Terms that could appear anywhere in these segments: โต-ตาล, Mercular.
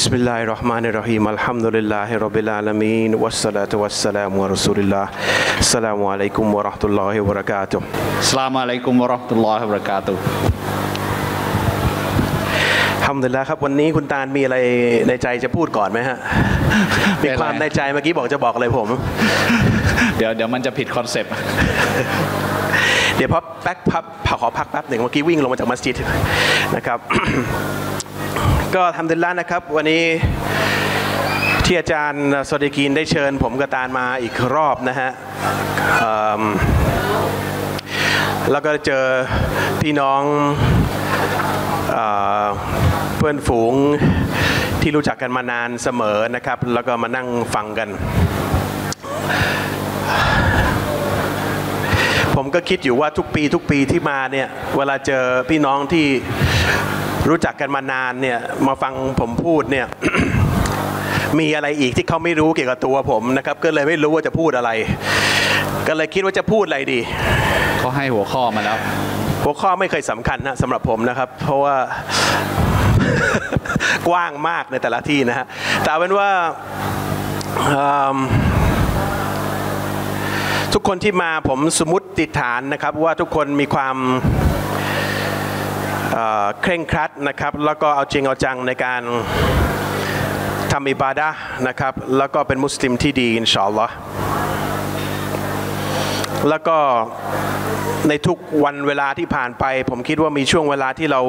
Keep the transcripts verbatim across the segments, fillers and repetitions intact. บิสมิลลาฮิรเราะห์มานิรเราะฮีม อัลฮัมดุลิลลาฮิร็อบบิลอาละมีน วัสศอลาตุ วัสสลามุ อะลา รอซูลิลลาฮ์ อัสสลามุอะลัยกุม วะเราะห์มะตุลลอฮิ วะบะเราะกาตุฮ์ อัสสลามุอะลัยกุม วะเราะห์มะตุลลอฮิ วะบะเราะกาตุฮ์ ทำเสร็จแล้วครับวันนี้คุณตาลมีอะไรในใจจะพูดก่อนไหมฮะมีความในใจเมื่อกี้บอกจะบอกอะไรผมเดี๋ยวเดี๋ยวมันจะผิดคอนเซปต์เดี๋ยวพอแป๊กพับขอพักแป๊บหนึ่งเมื่อกี้วิ่งลงมาจากมัสยิดนะครับ ก็ทำเสร็จแล้วนะครับวันนี้ที่อาจารย์ซอดีกีนได้เชิญผมกับตาลมาอีกรอบนะฮะแล้วก็เจอพี่น้องเพื่อนฝูงที่รู้จักกันมานานเสมอนะครับแล้วก็มานั่งฟังกันผมก็คิดอยู่ว่าทุกปีทุกปีที่มาเนี่ยเวลาเจอพี่น้องที่รู้จักกันมานานเนี่ยมาฟังผมพูดเนี่ย มีอะไรอีกที่เขาไม่รู้เกี่ยวกับตัวผมนะครับก็เลยไม่รู้ว่าจะพูดอะไรก็เลยคิดว่าจะพูดอะไรดีเขาให้หัวข้อมาแล้วหัวข้อไม่เคยสำคัญนะสำหรับผมนะครับเพราะว่า กว้างมากในแต่ละที่นะฮะแต่เอาเป็นว่าทุกคนที่มาผมสมมติฐานนะครับว่าทุกคนมีความเคร่งครัดนะครับแล้วก็เอาจริงเอาจังในการทำอิบาดะห์นะครับแล้วก็เป็นมุสลิมที่ดีอินชาอัลลอฮ์แล้วก็ในทุกวันเวลาที่ผ่านไปผมคิดว่ามีช่วงเวลาที่เรา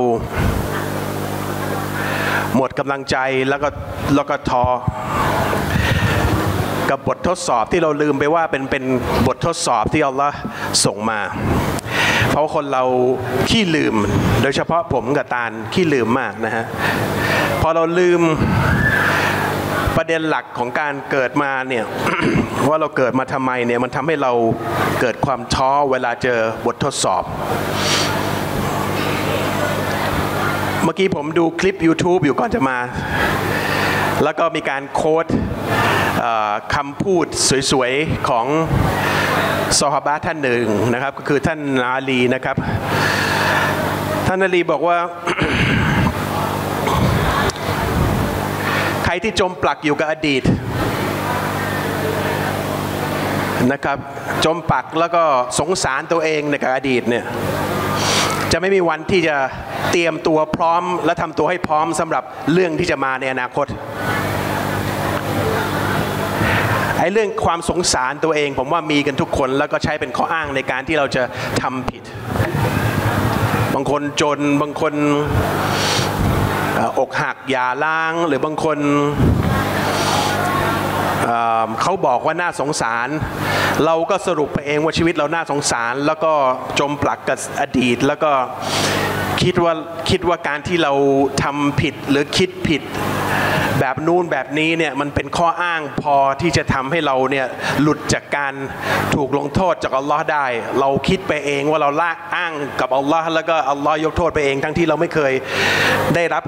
หมดกำลังใจแล้วก็แล้วก็ท้อกับบททดสอบที่เราลืมไปว่าเป็นเป็นบททดสอบที่อัลลอฮ์ส่งมาเพราะคนเราขี้ลืมโดยเฉพาะผมกับตาลขี้ลืมมากนะฮะพอเราลืมประเด็นหลักของการเกิดมาเนี่ย ว่าเราเกิดมาทำไมเนี่ยมันทำให้เราเกิดความท้อเวลาเจอบททดสอบเมื่อกี้ผมดูคลิป ยูทูบ อยู่ก่อนจะมาแล้วก็มีการโค้ดคำพูดสวยๆของซอฮาบะห์ท่านหนึ่งนะครับก็คือท่านอาลีนะครับท่านอาลีบอกว่า ใครที่จมปลักอยู่กับอดีตนะครับจมปลักแล้วก็สงสารตัวเองในกับอดีตเนี่ยจะไม่มีวันที่จะเตรียมตัวพร้อมและทำตัวให้พร้อมสำหรับเรื่องที่จะมาในอนาคตไอ้เรื่องความสงสารตัวเองผมว่ามีกันทุกคนแล้วก็ใช้เป็นข้ออ้างในการที่เราจะทำผิดบางคนจนบางคนอกหักอย่าล้างหรือบางคนเขาบอกว่าน่าสงสารเราก็สรุปไปเองว่าชีวิตเราน่าสงสารแล้วก็จมปลักกับอดีตแล้วก็คิดว่าคิดว่าการที่เราทำผิดหรือคิดผิดแบบนู้นแบบนี้เนี่ยมันเป็นข้ออ้างพอที่จะทำให้เราเนี่ยหลุดจากการถูกลงโทษจากอัลลอฮ์ได้เราคิดไปเองว่าเราละอ้างกับอัลลอฮ์แล้วก็อัลลอฮ์ยกโทษไปเองทั้งที่เราไม่เคยได้รับ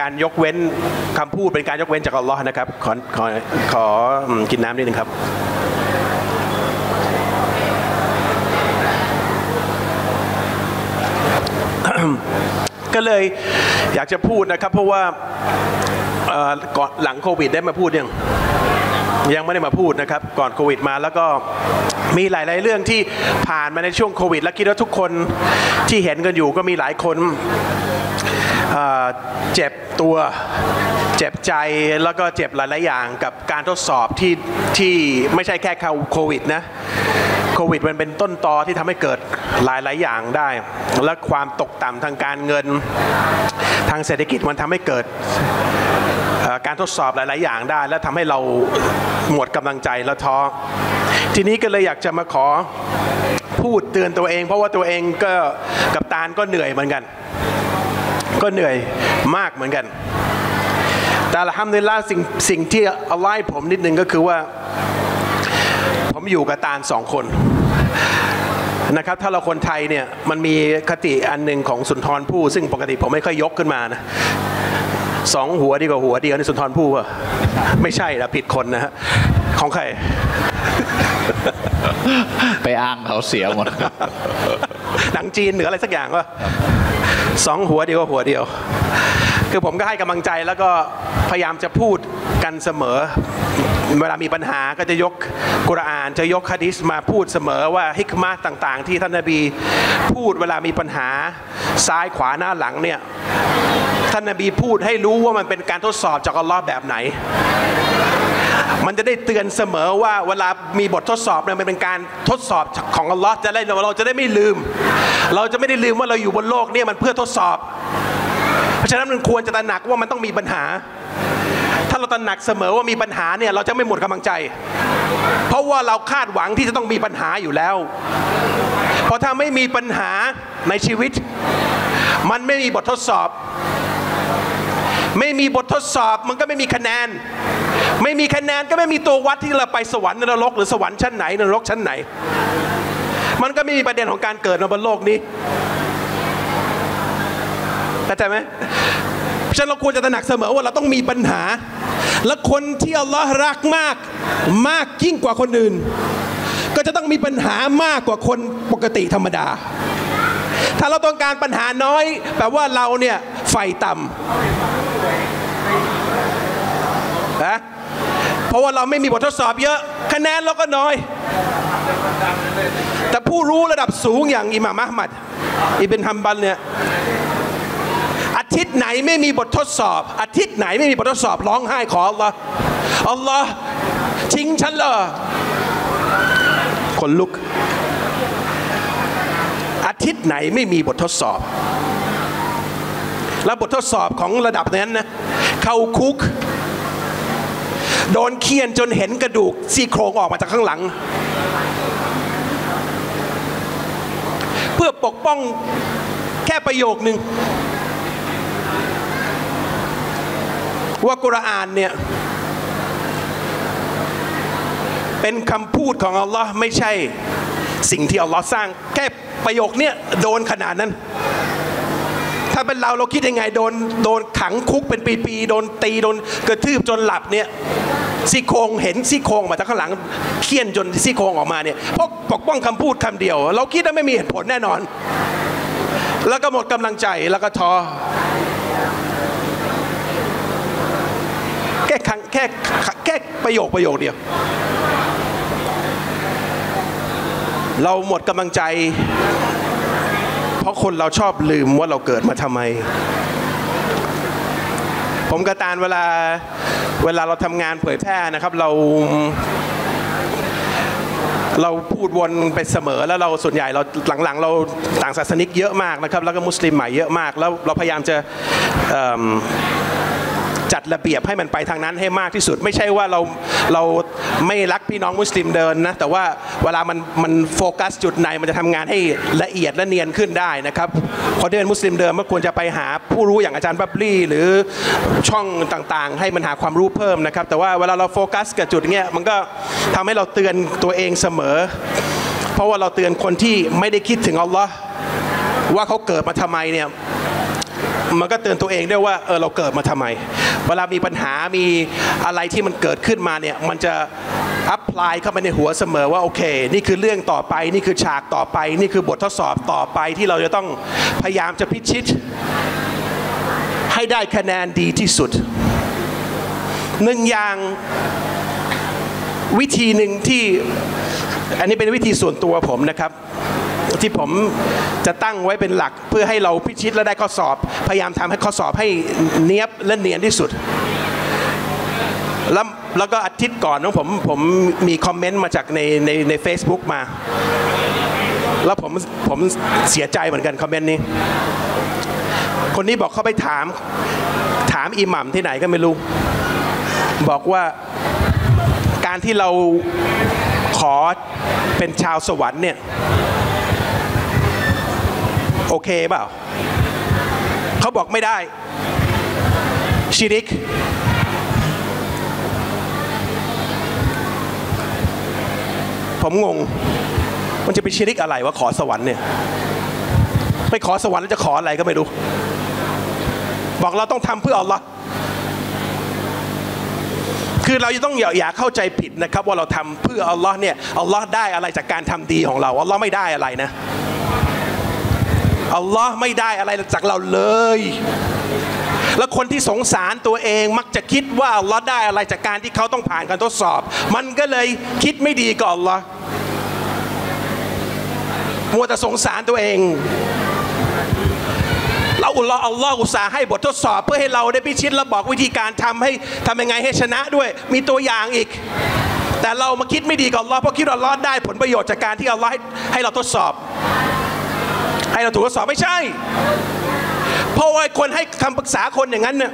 การยกเว้นคำพูดเป็นการยกเว้นจากอัลลอฮ์นะครับขอขอขอกินน้ำนิดนึงครับก็เลยอยากจะพูดนะครับเพราะว่าก่อนหลังโควิดได้มาพูดยังยังไม่ได้มาพูดนะครับก่อนโควิดมาแล้วก็มีหลายๆเรื่องที่ผ่านมาในช่วงโควิดและคิดว่าทุกคนที่เห็นกันอยู่ก็มีหลายคนเจ็บตัวเจ็บใจแล้วก็เจ็บหลายๆอย่างกับการทดสอบที่ที่ไม่ใช่แค่โควิดนะโควิดมันเป็นต้นตอที่ทำให้เกิดหลายๆอย่างได้และความตกต่ำทางการเงินทางเศรษฐกิจมันทำให้เกิดการทดสอบหลายๆอย่างได้และทำให้เราหมดกำลังใจและท้อทีนี้ก็เลยอยากจะมาขอพูดเตือนตัวเองเพราะว่าตัวเองก็กับตาลก็เหนื่อยเหมือนกันก็เหนื่อยมากเหมือนกันแต่อัลฮัมดุลิลลาห์สิ่งสิ่งที่อัลลอฮ์ให้ผมนิดนึงก็คือว่าผมอยู่กับตาลสองคนนะครับถ้าเราคนไทยเนี่ยมันมีคติอันหนึ่งของสุนทรภู่ซึ่งปกติผมไม่ค่อยยกขึ้นมานะสองหัวดีกว่าหัวเดียวในสุนทรภู่อะไม่ใช่ละผิดคนนะฮะของใคร ไปอ้างเขาเสียหมด หนังจีนหรืออะไรสักอย่างวะสองหัวเดียวหัวเดียว คือผมก็ให้กำลังใจแล้วก็พยายามจะพูดกันเสมอเวลามีปัญหาก็จะยกกุรอานจะยกฮะดิษมาพูดเสมอว่าฮิกมะห์ต่างๆที่ท่านนบีพูดเวลามีปัญหาซ้ายขวาหน้าหลังเนี่ยท่านนบีพูดให้รู้ว่ามันเป็นการทดสอบจากอัลลอฮ์แบบไหนมันจะได้เตือนเสมอว่าเวลามีบททดสอบเนี่ยมันเป็นการทดสอบของอัลลอฮ์จะได้เราจะได้ไม่ลืมเราจะไม่ได้ลืมว่าเราอยู่บนโลกเนี่ยมันเพื่อทดสอบเพราะฉะนั้นมันควรจะตระหนักว่ามันต้องมีปัญหาถ้าเราตระหนักเสมอว่ามีปัญหาเนี่ยเราจะไม่หมดกำลังใจเพราะว่าเราคาดหวังที่จะต้องมีปัญหาอยู่แล้วเพราะถ้าไม่มีปัญหาในชีวิตมันไม่มีบททดสอบไม่มีบททดสอบมันก็ไม่มีคะแนนไม่มีคะแนนก็ไม่มีตัววัดที่เราไปสวรรค์นรกหรือสวรรค์ชั้นไหนนรกชั้นไหนมันก็ไม่มีประเด็นของการเกิดในบนโลกนี้เข้าใจไหมฉะนั้นเราควรจะตระหนักเสมอว่าเราต้องมีปัญหาและคนที่อัลลอฮ์รักมากมากยิ่งกว่าคนอื่นก็จะต้องมีปัญหามากกว่าคนปกติธรรมดาถ้าเราต้องการปัญหาน้อยแปลว่าเราเนี่ยไฟต่ำนะเพราะว่าเราไม่มีบททดสอบเยอะคะแนนเราก็น้อยแต่ผู้รู้ระดับสูงอย่างอิหม่ามอะห์มัดอิบนุฮัมบัลเนี่ยอาทิตย์ไหนไม่มีบททดสอบอาทิตย์ไหนไม่มีบททดสอบร้องไห้ขออัลลอฮ์อัลลอฮ์ทิ้งฉันเหรอขนลุกอาทิตย์ไหนไม่มีบททดสอบและบททดสอบของระดับนั้นนะเข้าคุกโดนเคี่ยนจนเห็นกระดูกซี่โครงออกมาจากข้างหลังเพื่อปกป้องแค่ประโยคนึงว่ากุรอานเนี่ยเป็นคำพูดของอัลลอฮ์ไม่ใช่สิ่งที่อัลลอฮ์สร้างแค่ประโยคเนี่ยโดนขนาดนั้นถ้าเป็นเราเราคิดยังไงโดนโดนขังคุกเป็นปีๆโดนตีโดนกระทืบจนหลับเนี่ยซี่โครงเห็นซี่โครงมาจากข้างหลังเคี่ยนจนซี่โครงออกมาเนี่ยเพราะปกป้องคำพูดคำเดียวเราคิดว่าไม่มีเหตุผลแน่นอนแล้วก็หมดกำลังใจแล้วก็ท้อแค่ครั้งแค่แค่ประโยคประโยคเดียวเราหมดกำลังใจเพราะคนเราชอบลืมว่าเราเกิดมาทำไมผมกระตานเวลาเวลาเราทำงานเผยแพร่นะครับเราเราพูดวนไปเสมอแล้วเราส่วนใหญ่เราหลังๆเราต่างศาสนิกเยอะมากนะครับแล้วก็มุสลิมใหม่เยอะมากแล้วเราพยายามจะจัดระเบียบให้มันไปทางนั้นให้มากที่สุดไม่ใช่ว่าเราเราไม่รักพี่น้องมุสลิมเดินนะแต่ว่าเวลามันมันโฟกัสจุดไหนมันจะทำงานให้ละเอียดและเนียนขึ้นได้นะครับคนที่เป็นมุสลิมเดินก็ควรจะไปหาผู้รู้อย่างอาจารย์บับลี่หรือช่องต่างๆให้มันหาความรู้เพิ่มนะครับแต่ว่าเวลาเราโฟกัสกับจุดเนี้ยมันก็ทำให้เราเตือนตัวเองเสมอเพราะว่าเราเตือนคนที่ไม่ได้คิดถึงอัลลอฮ์ว่าเขาเกิดมาทำไมเนี่ยมันก็เตือนตัวเองด้วยว่าเออเราเกิดมาทำไมเวลามีปัญหามีอะไรที่มันเกิดขึ้นมาเนี่ยมันจะอัพพลายเข้าไปในหัวเสมอว่าโอเคนี่คือเรื่องต่อไปนี่คือฉากต่อไปนี่คือบททดสอบต่อไปที่เราจะต้องพยายามจะพิชิตให้ได้คะแนนดีที่สุดหนึ่งอย่างวิธีหนึ่งที่อันนี้เป็นวิธีส่วนตัวผมนะครับที่ผมจะตั้งไว้เป็นหลักเพื่อให้เราพิชิตและได้ข้อสอบพยายามทำให้ข้อสอบให้เนียบและเนียนที่สุดแล้วแล้วก็อาทิตย์ก่อนของผมผมมีคอมเมนต์มาจากในในใน Facebook มาแล้วผมผมเสียใจเหมือนกันคอมเมนต์นี้คนนี้บอกเขาไปถามถามอิหมัมที่ไหนก็ไม่รู้บอกว่าการที่เราขอเป็นชาวสวรรค์เนี่ยโอเคเปล่าเขาบอกไม่ได้ชิริกผมงงมันจะเป็นชิริกอะไรวะขอสวรรค์เนี่ยไปขอสวรรค์แล้วจะขออะไรก็ไม่รู้บอกเราต้องทำเพื่ออัลลอฮ์คือเราจะต้องอย่าเข้าใจผิดนะครับว่าเราทำเพื่ออัลลอฮ์เนี่ยอัลลอฮ์ได้อะไรจากการทำดีของเราอัลลอฮ์ไม่ได้อะไรนะอัลลอฮ์ไม่ได้อะไรจากเราเลย และคนที่สงสารตัวเองมักจะคิดว่าอัลลอฮ์ได้อะไรจากการที่เขาต้องผ่านการทดสอบมันก็เลยคิดไม่ดีกับอัลลอฮ์มัวแต่สงสารตัวเองเราอัลลอฮ์อัลลอฮ์อุตส่าห์ให้บททดสอบเพื่อให้เราได้พิชิตและบอกวิธีการทำให้ทำยังไงให้ชนะด้วยมีตัวอย่างอีกแต่เรามาคิดไม่ดีกับอัลลอฮ์เพราะคิดว่าอัลลอฮ์ได้ผลประโยชน์จากการที่อัลลอฮ์ให้เราทดสอบให้เราถูกทดสอบไม่ใช่เพราะว่าคนให้คำปรึกษาคนอย่างนั้นเนี่ย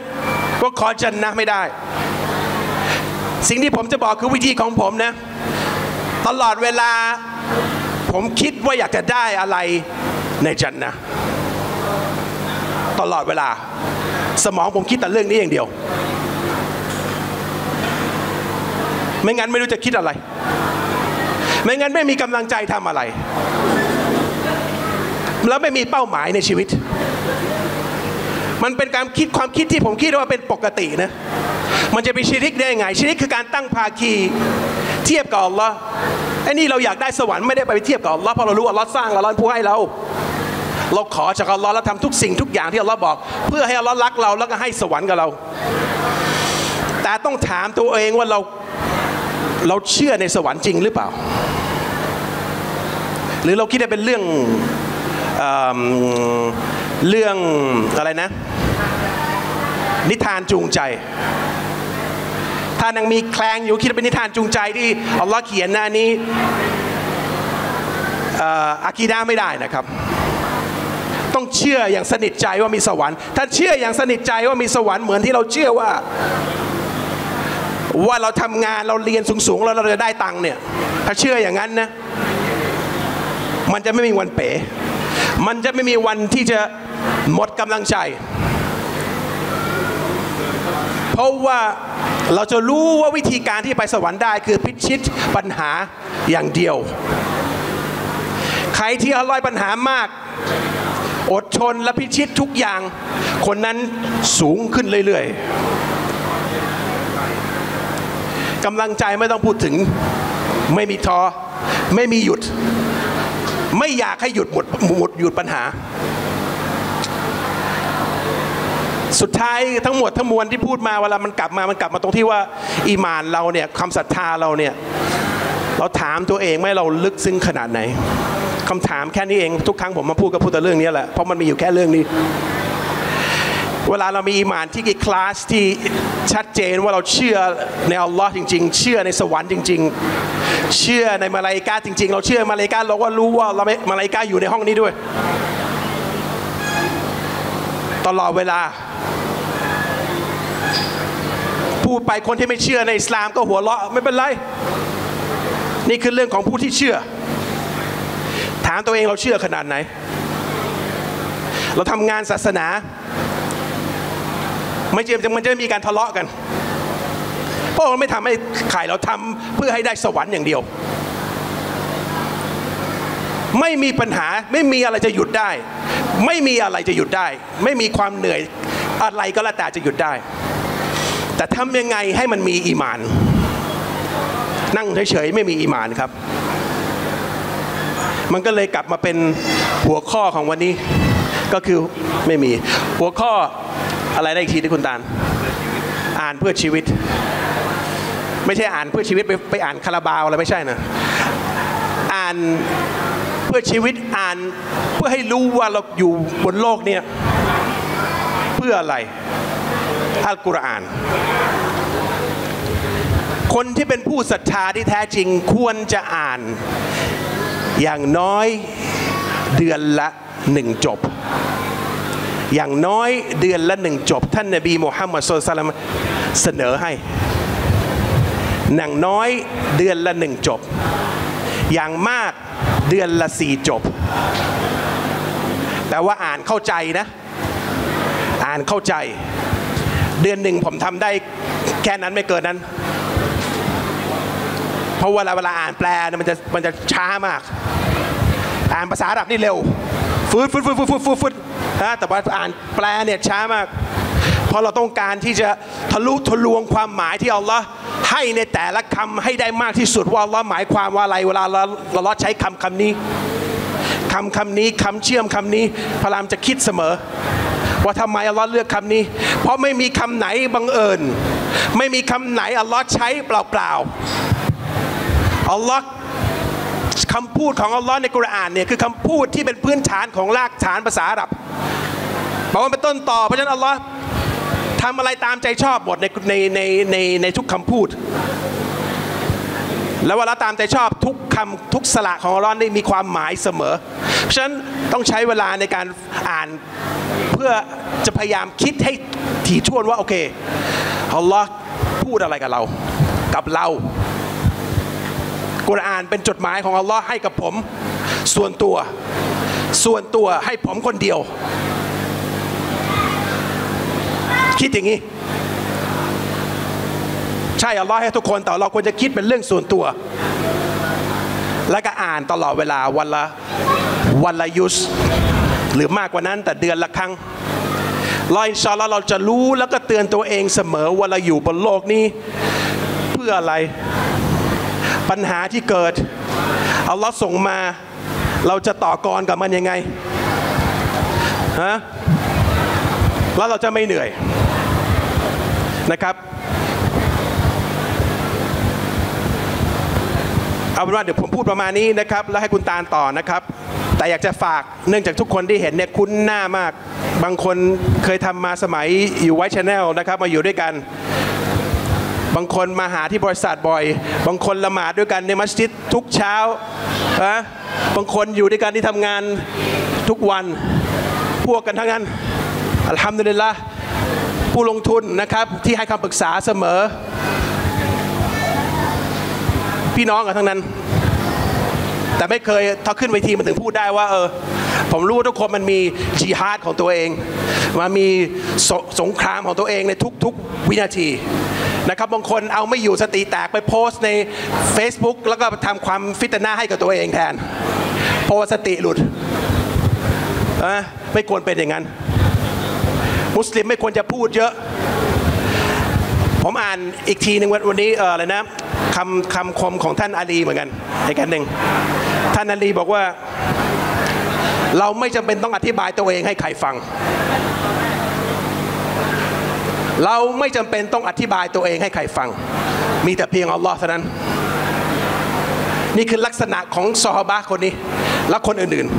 ก็ขอจันนะไม่ได้สิ่งที่ผมจะบอกคือวิธีของผมนะตลอดเวลาผมคิดว่าอยากจะได้อะไรในจันนะตลอดเวลาสมองผมคิดแต่เรื่องนี้อย่างเดียวไม่งั้นไม่รู้จะคิดอะไรไม่งั้นไม่มีกำลังใจทำอะไรแล้วไม่มีเป้าหมายในชีวิตมันเป็นการคิดความคิดที่ผมคิดว่าเป็นปกตินะมันจะเป็นชิริกได้ยังไงชิริกคือการตั้งภาคีเทียบกับอัลลอฮ์ไอ้นี่เราอยากได้สวรรค์ไม่ได้ไปเทียบกับอัลลอฮ์เพราะเรารู้อัลลอฮ์สร้างเราอัลลอฮ์ผู้ให้เราเราขอจากอัลลอฮ์แล้วทำทุกสิ่งทุกอย่างที่อัลลอฮ์บอกเพื่อให้อัลลอฮ์รักเราแล้วก็ให้สวรรค์กับเราแต่ต้องถามตัวเองว่าเราเราเชื่อในสวรรค์จริงหรือเปล่าหรือเราคิดว่าเป็นเรื่องเรื่องอะไรนะนิทานจูงใจถ้ายังมีแคลงอยู่คิดว่าเป็นนิทานจูงใจที่อัลลอฮ์เขียนนะอันนี้อากีดะห์ไม่ได้นะครับต้องเชื่ออย่างสนิทใจว่ามีสวรรค์ถ้าเชื่ออย่างสนิทใจว่ามีสวรรค์เหมือนที่เราเชื่อว่าว่าเราทำงานเราเรียนสูงๆแล้วเราจะได้ตังค์เนี่ยถ้าเชื่ออย่างนั้นนะมันจะไม่มีวันเป๋มันจะไม่มีวันที่จะหมดกำลังใจเพราะว่าเราจะรู้ว่าวิธีการที่ไปสวรรค์ได้คือพิชิตปัญหาอย่างเดียวใครที่เอาลอยปัญหามากอดทนและพิชิตทุกอย่างคนนั้นสูงขึ้นเรื่อยๆกำลังใจไม่ต้องพูดถึงไม่มีท้อไม่มีหยุดไม่อยากให้หยุดหมดหมดหยุดปัญหาสุดท้ายทั้งหมดทั้งมวลที่พูดมาเวลามันกลับมามันกลับมาตรงที่ว่าอีหม่านเราเนี่ยความศรัทธาเราเนี่ยเราถามตัวเองไหมเราลึกซึ้งขนาดไหนคำถามแค่นี้เองทุกครั้งผมมาพูดก็พูดแต่เรื่องนี้แหละเพราะมันมีอยู่แค่เรื่องนี้เวลาเรามีอีหม่านที่กี่คลาสที่ชัดเจนว่าเราเชื่อในอัลลอฮ์จริงๆเชื่อในสวรรค์จริงๆเชื่อในมาลาอิกะฮ์จริงๆเราเชื่อมาลาอิกะฮ์เราก็รู้ว่าเรามาลาอิกะฮ์อยู่ในห้องนี้ด้วยตลอดเวลาพูดไปคนที่ไม่เชื่อในอิสลามก็หัวเราะไม่เป็นไรนี่คือเรื่องของผู้ที่เชื่อถามตัวเองเราเชื่อขนาดไหนเราทำงานศาสนาไม่เจ็บมันจะมีการทะเลาะกันเพราะเราไม่ทำให้ขายเราทำเพื่อให้ได้สวรรค์อย่างเดียวไม่มีปัญหาไม่มีอะไรจะหยุดได้ไม่มีอะไรจะหยุดได้ไม่มีความเหนื่อยอะไรก็แล้วแต่จะหยุดได้แต่ทำยังไงให้มันมีอีหม่านนั่งเฉยๆไม่มีอีหม่านครับมันก็เลยกลับมาเป็นหัวข้อของวันนี้ก็คือไม่มีหัวข้ออะไรได้อีกทีที่คุณตาลอ่านเพื่อชีวิตไม่ใช่อ่านเพื่อชีวิตไปไปอ่านคาราบาวอะไรไม่ใช่นะอ่านเพื่อชีวิตอ่านเพื่อให้รู้ว่าเราอยู่บนโลกเนี่ยเพื่ออะไรอัลกุรอานคนที่เป็นผู้ศรัทธาที่แท้จริงควรจะอ่านอย่างน้อยเดือนละหนึ่งจบอย่างน้อยเดือนละหนึ่งจบท่านนบีมุฮัมมัดศ็อลลัลลอฮุอะลัยฮิวะซัลลัมเสนอให้อย่างน้อยเดือนละหนึ่งจบอย่างมากเดือนละสี่จบแต่ว่าอ่านเข้าใจนะอ่านเข้าใจเดือนหนึ่งผมทำได้แค่นั้นไม่เกินนั้นเพราะเวลาเวลาอ่านแปลมันจะมันจะช้ามากอ่านภาษาอาหรับนี่เร็วฟืดฟืดฟืดฟืดฟืดฟืดนะแต่ว่าอ่านแปลเนี่ยช้ามากเพราะเราต้องการที่จะทะลุทะลวงความหมายที่อัลลอฮ์ให้ในแต่ละคำให้ได้มากที่สุดว่าอัลลอฮ์หมายความว่าอะไรเวลาเราเราใช้คำคำนี้คำคำนี้คำเชื่อมคำนี้พยายามจะคิดเสมอ ว่าทำไมอัลลอฮ์เลือกคำนี้เพราะไม่มีคำไหนบังเอิญไม่มีคำไหนอัลลอฮ์ใช้เปล่าๆอัลลอฮ์คำพูดของอัลลอฮ์ในกุรอานเนี่ยคือคำพูดที่เป็นพื้นฐานของรากฐานภาษาอาหรับบอกว่าเป็นต้นต่อเพราะฉะนั้นอัลลอฮ์ทำอะไรตามใจชอบหมดในในในในในทุกคำพูดแล้วเวลาตามใจชอบทุกคำทุกสระของอัลลอฮ์นี่มีความหมายเสมอเพราะฉะนั้นต้องใช้เวลาในการอ่านเพื่อจะพยายามคิดให้ถี่ถ้วนว่าโอเคอัลลอฮ์พูดอะไรกับเรากับเรากุรอานเป็นจดหมายของอัลลอฮ์ให้กับผมส่วนตัวส่วนตัวให้ผมคนเดียวคิดอย่างนี้ใช่อัลลอฮ์ให้ทุกคนแต่เราควรจะคิดเป็นเรื่องส่วนตัวและก็อ่านตลอดเวลาวันละวันละยุสหรือมากกว่านั้นแต่เดือนละครั้งเราอินชาอัลลอฮ์เราจะรู้แล้วก็เตือนตัวเองเสมอว่าเราอยู่บนโลกนี้เพื่ออะไรปัญหาที่เกิดอัลลอฮ์ส่งมาเราจะต่อกรกับมันยังไงฮะแล้วเราจะไม่เหนื่อยนะครับเอาเป็นว่าเดี๋ยวผมพูดประมาณนี้นะครับแล้วให้คุณตาลต่อนะครับแต่อยากจะฝากเนื่องจากทุกคนที่เห็นเนี่ยคุ้นหน้ามากบางคนเคยทำมาสมัยอยู่ไวท์ชาแนลนะครับมาอยู่ด้วยกันบางคนมาหาที่บริษัทบ่อยบางคนละหมาดด้วยกันในมัสยิดทุกเช้านะบางคนอยู่ด้วยกันที่ทำงานทุกวันพวกกันทั้งนั้นอัลฮัมดุลิลละห์ผู้ลงทุนนะครับที่ให้คำปรึกษาเสมอพี่น้องกันทั้งนั้นแต่ไม่เคยถ้าขึ้นเวทีมันถึงพูดได้ว่าเออผมรู้ทุกคนมันมีจิฮาดของตัวเองมันมีส, สงครามของตัวเองในทุกๆวินาทีนะครับบางคนเอาไม่อยู่สติแตกไปโพสใน Facebook แล้วก็ทำความฟิตนะให้กับตัวเองแทนเพราะว่าสติหลุดนะไม่ควรเป็นอย่างนั้นมุสลิมไม่ควรจะพูดเยอะผมอ่านอีกทีหนึ่งวันนี้เอออะไรนะคำคำคมของท่านอาลีเหมือนกันในการหนึ่งท่านอาลีบอกว่าเราไม่จำเป็นต้องอธิบายตัวเองให้ใครฟังเราไม่จำเป็นต้องอธิบายตัวเองให้ใครฟังมีแต่เพียงอัลลอฮ์เท่านั้นนี่คือลักษณะของซอฮาบะห์คนนี้และคนอื่นๆ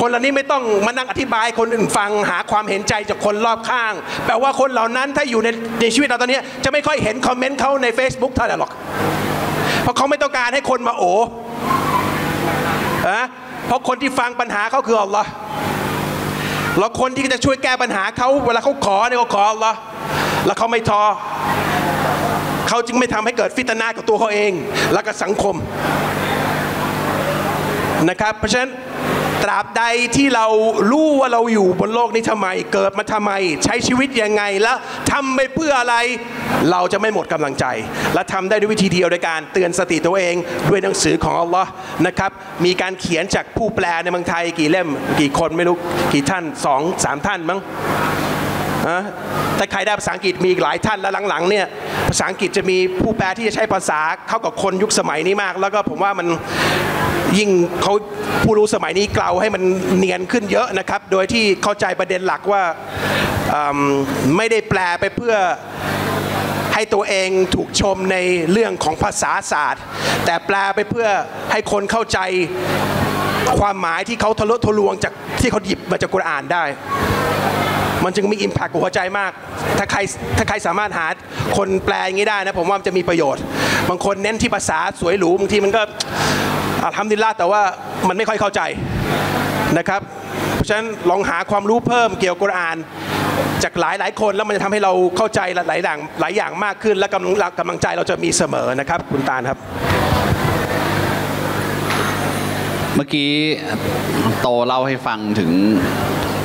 คนเหล่านี้ไม่ต้องมานั่งอธิบายคนอื่นฟังหาความเห็นใจจากคนรอบข้างแปลว่าคนเหล่านั้นถ้าอยู่ในในชีวิตเราตอนนี้จะไม่ค่อยเห็นคอมเมนต์เขาใน Facebook เท่าไหร่หรอกเพราะเขาไม่ต้องการให้คนมาโอ้อะเพราะคนที่ฟังปัญหาเขาคืออัลลอฮ์แล้วคนที่จะช่วยแก้ปัญหาเขาเวลาเขาขอเนี่ยเขาขออัลลอฮ์แล้วเขาไม่ทอเขาจึงไม่ทำให้เกิดฟิตนะกับตัวเขาเองและกับสังคมนะครับเพราะฉะนั้นตราบใดที่เรารู้ว่าเราอยู่บนโลกนี้ทำไมเกิดมาทำไมใช้ชีวิตยังไงและทำไปเพื่ออะไรเราจะไม่หมดกำลังใจและทำได้ด้วยวิธีเดียวในการเตือนสติตัวเองด้วยหนังสือของอัลลอฮ์นะครับมีการเขียนจากผู้แปลในเมืองไทยกี่เล่มกี่คนไม่รู้กี่ท่านสองสามท่านมั้งแต่ใครได้ภาษาอังกฤษมีอีกหลายท่านและหลังๆเนี่ยภาษาอังกฤษจะมีผู้แปลที่จะใช้ภาษาเข้ากับคนยุคสมัยนี้มากแล้วก็ผมว่ามันยิ่งเขาผู้รู้สมัยนี้เกลาให้มันเนียนขึ้นเยอะนะครับโดยที่เข้าใจประเด็นหลักว่าไม่ได้แปลไปเพื่อให้ตัวเองถูกชมในเรื่องของภาษาศาสตร์แต่แปลไปเพื่อให้คนเข้าใจความหมายที่เขาทะลุทะลวงจากที่เขาหยิบมาจากกุรอานได้มันจึงมีอิมแพคกับหัวใจมากถ้าใครถ้าใครสามารถหาคนแปลอย่างนี้ได้นะผมว่ามันจะมีประโยชน์บางคนเน้นที่ภาษาสวยหรูบางทีมันก็อัลฮัมดุลิลละห์แต่ว่ามันไม่ค่อยเข้าใจนะครับเพราะฉะนั้นลองหาความรู้เพิ่มเกี่ยวกับกุรอานจากหลายหลายคนแล้วมันจะทำให้เราเข้าใจหลายอย่างหลายอย่างมากขึ้นและกำลังกำลังใจเราจะมีเสมอนะครับคุณตาลครับเมื่อกี้โตเล่าให้ฟังถึง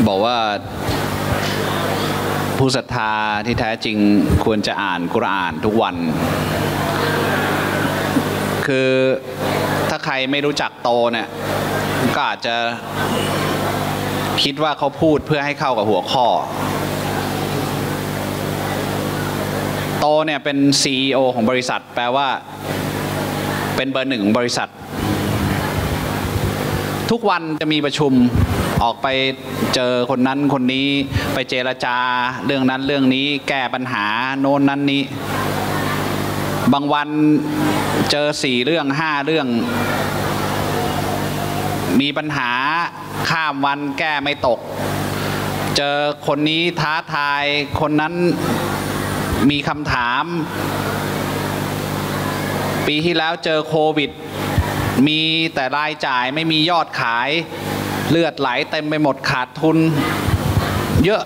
บอกว่าผู้ศรัทธาที่แท้จริงควรจะอ่านกุรอานทุกวันคือถ้าใครไม่รู้จักโตเนี่ยก็อาจจะคิดว่าเขาพูดเพื่อให้เข้ากับหัวข้อโตเนี่ยเป็น ซี อี โอ ของบริษัทแปลว่าเป็นเบอร์หนึ่งของบริษัททุกวันจะมีประชุม ออกไปเจอคนนั้นคนนี้ไปเจรจาเรื่องนั้นเรื่องนี้แก้ปัญหาโน้นนั้นนี้บางวันเจอสี่เรื่องห้าเรื่องมีปัญหาข้ามวันแก้ไม่ตกเจอคนนี้ท้าทายคนนั้นมีคำถามปีที่แล้วเจอโควิดมีแต่รายจ่ายไม่มียอดขายเลือดไหลเต็มไปหมดขาดทุนเยอะ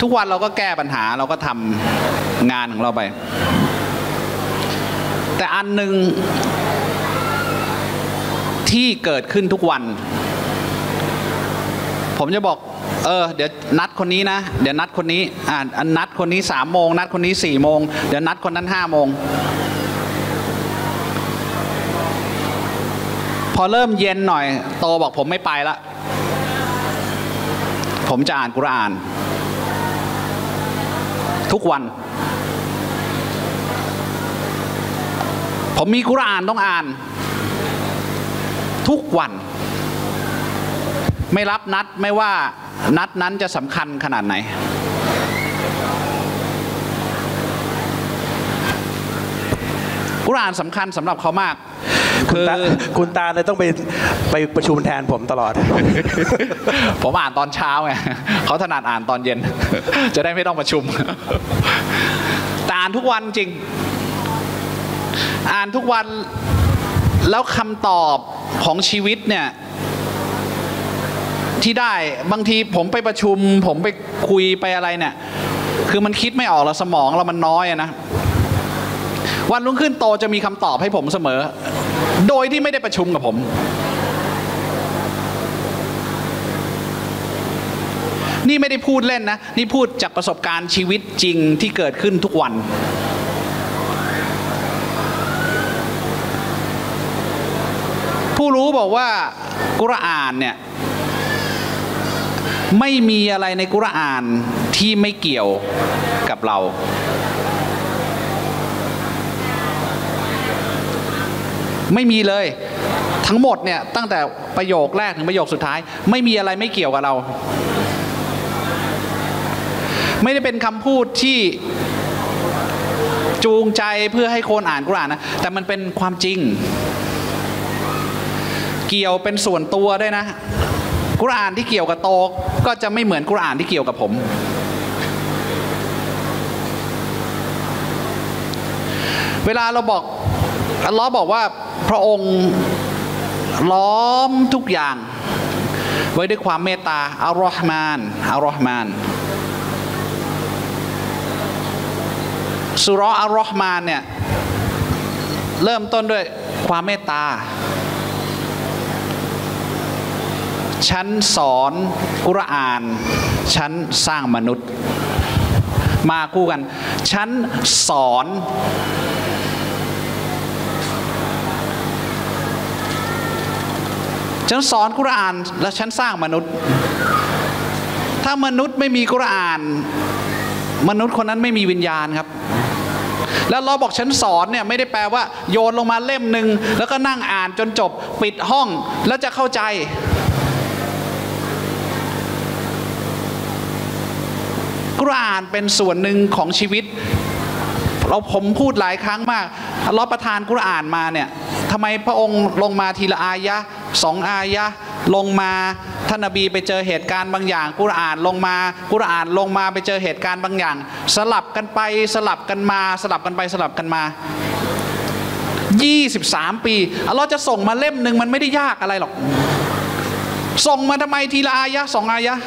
ทุกวันเราก็แก้ปัญหาเราก็ทำงานของเราไปแต่อันหนึ่งที่เกิดขึ้นทุกวันผมจะบอกเออเดี๋ยวนัดคนนี้นะเดี๋ยวนัดคนนี้อ่านัดคนนี้สามโมงนัดคนนี้สี่โมงเดี๋ยวนัดคนนั้นห้าโมงพอเริ่มเย็นหน่อยโตบอกผมไม่ไปละผมจะอ่านกุรอานทุกวันผมมีกุรอานต้องอ่านทุกวันไม่รับนัดไม่ว่านัดนั้นจะสำคัญขนาดไหนกุรอานสำคัญสำหรับเขามากคือคุณตาเลยต้องไปไปประชุมแทนผมตลอด ผมอ่านตอนเช้าไงเขาถนัดอ่านตอนเย็น จะได้ไม่ต้องประชุม แต่อ่านทุกวันจริงอ่านทุกวันแล้วคำตอบของชีวิตเนี่ยที่ได้บางทีผมไปประชุมผมไปคุยไปอะไรเนี่ยคือมันคิดไม่ออกแล้วสมองเรามันน้อยนะวันรุ่งขึ้นโตจะมีคำตอบให้ผมเสมอโดยที่ไม่ได้ประชุมกับผมนี่ไม่ได้พูดเล่นนะนี่พูดจากประสบการณ์ชีวิตจริงที่เกิดขึ้นทุกวันผู้รู้บอกว่ากุรอานเนี่ยไม่มีอะไรในกุรอานที่ไม่เกี่ยวกับเราไม่มีเลยทั้งหมดเนี่ยตั้งแต่ประโยคแรกถึงประโยคสุดท้ายไม่มีอะไรไม่เกี่ยวกับเราไม่ได้เป็นคำพูดที่จูงใจเพื่อให้คนอ่านกุรอานนะแต่มันเป็นความจริงเกี่ยวเป็นส่วนตัวด้วยนะกุรอานที่เกี่ยวกับโตก็จะไม่เหมือนกุรอานที่เกี่ยวกับผมเวลาเราบอกอัลลอฮ์บอกว่าพระองค์ล้อมทุกอย่างไว้ด้วยความเมตตาอัลลอฮ์มานอัลลอฮ์มานสุเราะห์อัลลอฮ์มานเนี่ยเริ่มต้นด้วยความเมตตาฉันสอนกุรอานฉันสร้างมนุษย์มาคู่กันฉันสอนฉันสอนกุรอานและฉันสร้างมนุษย์ถ้ามนุษย์ไม่มีกุรอานมนุษย์คนนั้นไม่มีวิญญาณครับแล้วเราบอกฉันสอนเนี่ยไม่ได้แปลว่าโยนลงมาเล่มหนึ่งแล้วก็นั่งอ่านจนจบปิดห้องแล้วจะเข้าใจกุรอานเป็นส่วนหนึ่งของชีวิตเราผมพูดหลายครั้งมากอัลเลาะห์ประทานกุรอานมาเนี่ยทำไมพระองค์ลงมาทีละอายะห์สองอายะห์ลงมาท่านนบีไปเจอเหตุการณ์บางอย่างกุรอานลงมากุรอานลงมาไปเจอเหตุการณ์บางอย่างสลับกันไปสลับกันมาสลับกันไปสลับกันมายี่สิบสามปีอัลเลาะห์จะส่งมาเล่มหนึ่งมันไม่ได้ยากอะไรหรอกส่งมาทำไมทีละอายะห์สองอายะห์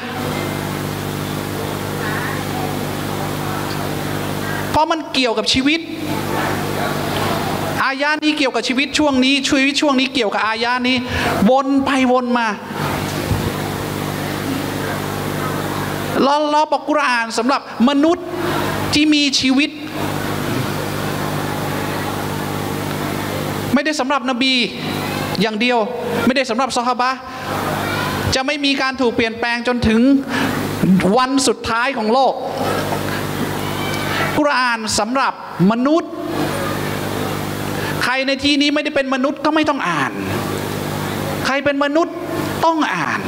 เพราะมันเกี่ยวกับชีวิตอายะนี้เกี่ยวกับชีวิตช่วงนี้ชีวิตช่วงนี้เกี่ยวกับอายะนี้วนไปวนมาล้อล้อบอกกุรอานสำหรับมนุษย์ที่มีชีวิตไม่ได้สำหรับนบีอย่างเดียวไม่ได้สำหรับซอฮาบะห์จะไม่มีการถูกเปลี่ยนแปลงจนถึงวันสุดท้ายของโลกกุรอานสำหรับมนุษย์ใค รในที่นี้ไม่ได้เป็นมนุษย์ก็ไม่ต้องอ่านใครเป็นมนุษย์ต้องอ่าน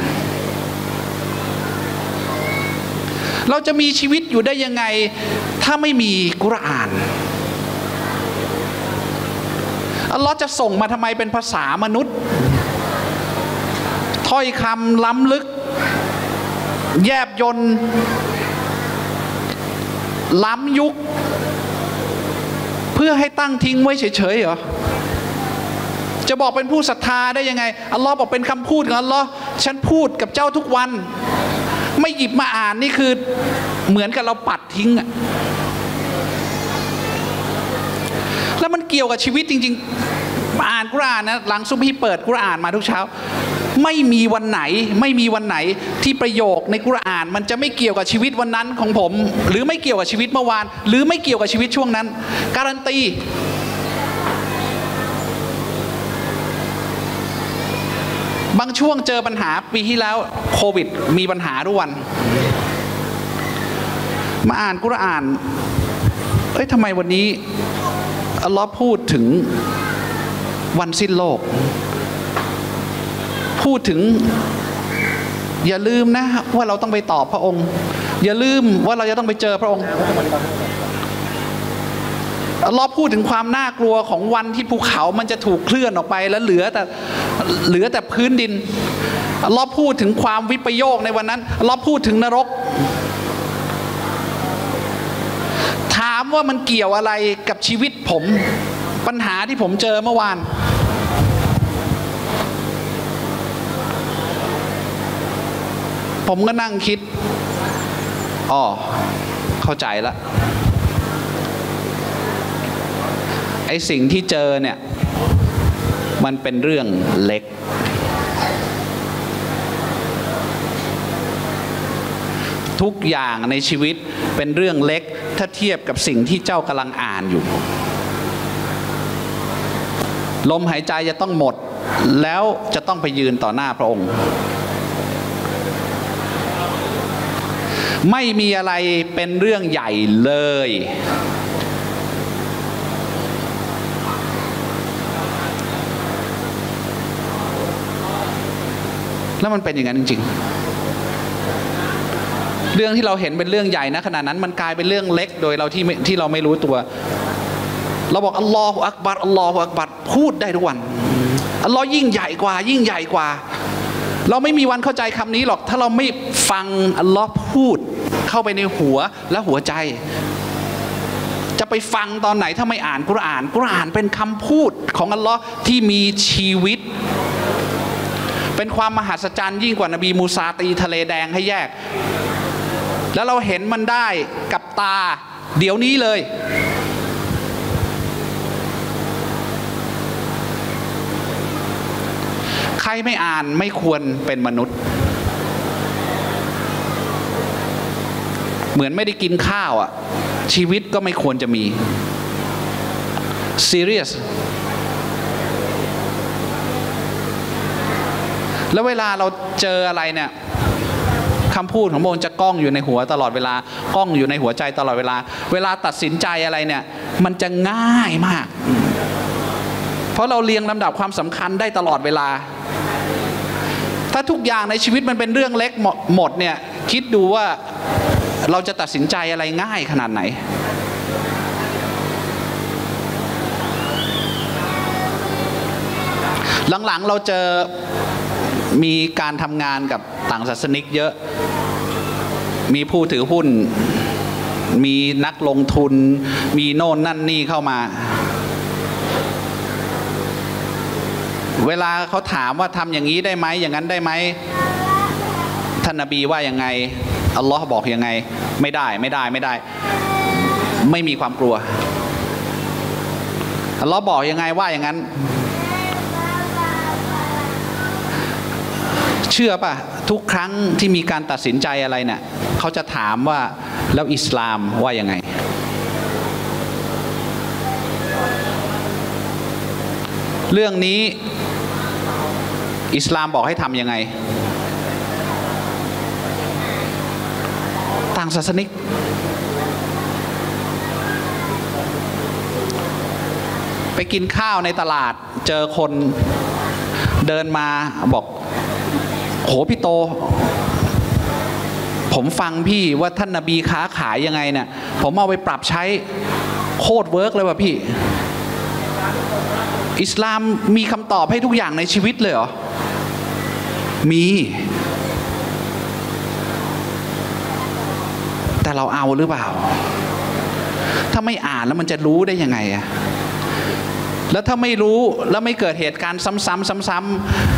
เราจะมีชีวิตอยู่ได้ยังไงถ้าไม่มีกุรอานอัลลอฮ์จะส่งมาทำไมเป็นภาษามนุษย์ถ้อยคำล้ำลึกแยบยลล้ำยุคเพื่อให้ตั้งทิ้งไว้เฉยๆเหรอจะบอกเป็นผู้ศรัทธาได้ยังไงอัลลอฮ์บอกเป็นคำพูดของอัลลอฮ์ฉันพูดกับเจ้าทุกวันไม่หยิบมาอ่านนี่คือเหมือนกับเราปัดทิ้งอะแล้วมันเกี่ยวกับชีวิตจริงๆอ่านกุรอานนะหลังซุบฮีเปิดกุรอานมาทุกเช้าไม่มีวันไหนไม่มีวันไหนที่ประโยคในกุรอานมันจะไม่เกี่ยวกับชีวิตวันนั้นของผมหรือไม่เกี่ยวกับชีวิตเมื่อวานหรือไม่เกี่ยวกับชีวิตช่วงนั้นการันตีบางช่วงเจอปัญหาปีที่แล้วโควิดมีปัญหาทุกวันมาอ่านกุรอานเอ้ยทำไมวันนี้อัลลอฮ์พูดถึงวันสิ้นโลกพูดถึงอย่าลืมนะว่าเราต้องไปตอบพระองค์อย่าลืมว่าเราจะต้องไปเจอพระองค์อัลลอฮ์พูดถึงความน่ากลัวของวันที่ภูเขามันจะถูกเคลื่อนออกไปแล้วเหลือแต่เหลือแต่พื้นดินอัลลอฮ์พูดถึงความวิปโยคในวันนั้นอัลลอฮ์พูดถึงนรกถามว่ามันเกี่ยวอะไรกับชีวิตผมปัญหาที่ผมเจอเมื่อวานผมก็นั่งคิดอ๋อเข้าใจละไอ้สิ่งที่เจอเนี่ยมันเป็นเรื่องเล็กทุกอย่างในชีวิตเป็นเรื่องเล็กถ้าเทียบกับสิ่งที่เจ้ากำลังอ่านอยู่ลมหายใจจะต้องหมดแล้วจะต้องไปยืนต่อหน้าพระองค์ไม่มีอะไรเป็นเรื่องใหญ่เลยแล้วมันเป็นอย่างนั้นจริงๆเรื่องที่เราเห็นเป็นเรื่องใหญ่นะขณะนั้นมันกลายเป็นเรื่องเล็กโดยเราที่ที่เราไม่รู้ตัวเราบอกอัลลอฮฺอักบัรอัลลอฮฺอักบัรพูดได้ทุกวันอัลลอฮฺยิ่งใหญ่กว่ายิ่งใหญ่กว่าเราไม่มีวันเข้าใจคำนี้หรอกถ้าเราไม่ฟังอัลลอฮฺพูดเข้าไปในหัวและหัวใจจะไปฟังตอนไหนถ้าไม่อ่านกุรอานกุรอานเป็นคำพูดของอัลลอฮฺที่มีชีวิตเป็นความมหัศจรรย์ยิ่งกว่านบีมูซาตีทะเลแดงให้แยกแล้วเราเห็นมันได้กับตาเดี๋ยวนี้เลยใครไม่อ่านไม่ควรเป็นมนุษย์เหมือนไม่ได้กินข้าวอ่ะชีวิตก็ไม่ควรจะมี ซีเรียส แล้วเวลาเราเจออะไรเนี่ยคำพูดของพระองค์จะกล้องอยู่ในหัวตลอดเวลากล้องอยู่ในหัวใจตลอดเวลาเวลาตัดสินใจอะไรเนี่ยมันจะง่ายมากเพราะเราเรียงลำดับความสำคัญได้ตลอดเวลาถ้าทุกอย่างในชีวิตมันเป็นเรื่องเล็กหมดเนี่ยคิดดูว่าเราจะตัดสินใจอะไรง่ายขนาดไหนหลังๆเราเจอมีการทำงานกับต่างศาสนิกเยอะมีผู้ถือหุ้นมีนักลงทุนมีโน่นนั่นนี่เข้ามาเวลาเขาถามว่าทำอย่างนี้ได้ไหมอย่างนั้นได้ไหมท่านนบีว่ายังไงอัลลอฮ์บอกยังไงไม่ได้ไม่ได้ไม่ได้ไม่มีความกลัวอัลลอฮ์บอกยังไงว่าอย่างนั้นเชื่อป่ะทุกครั้งที่มีการตัดสินใจอะไรเนี่ยเขาจะถามว่าแล้วอิสลามว่ายังไงเรื่องนี้อิสลามบอกให้ทำยังไงต่างศาสนิกไป กินข้าวในตลาดเจอคนเดินมาบอกโหพี่โตผมฟังพี่ว่าท่านนบีค้าขายยังไงเนี่ยผมเอาไปปรับใช้โคตรเวิร์กเลยว่ะพี่อิสลามมีคำตอบให้ทุกอย่างในชีวิตเลยเหรอมีแต่เราเอาหรือเปล่าถ้าไม่อ่านแล้วมันจะรู้ได้ยังไงอะแล้วถ้าไม่รู้แล้วไม่เกิดเหตุการณ์ซ้ำๆซ้ำ